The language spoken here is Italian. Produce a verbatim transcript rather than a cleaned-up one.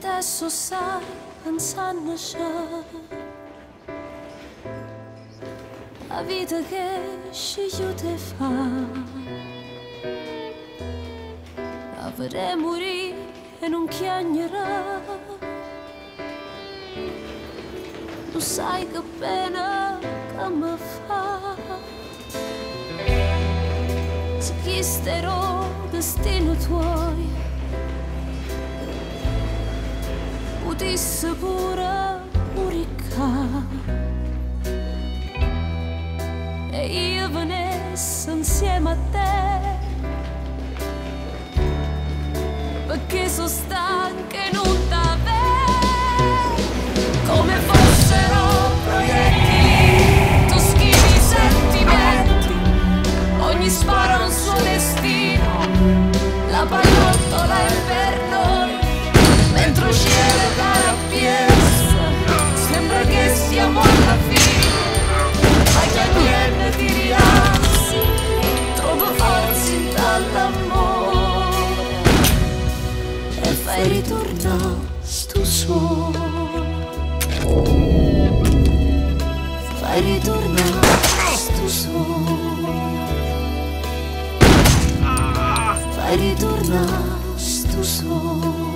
adesso sta pensando già la vita che sceglio di fare, la vorrei morire e non chiagnerà, lo sai che pena che mi fa, se chisterò destino tuoi. Udisse pure muricca e io venessi insieme a te, perché sono stanca e non t'avevo come fossero proiettili toschini sentimenti, ogni sparo ha un suo destino, la pallottola è per noi. Dentro c'era la piazza, sembra che siamo alla fine, ma che niente ti rilassi, trovo forze dall'amore e fai ritornare sto sole, fai ritornare sto sole, fai ritornare sto sole.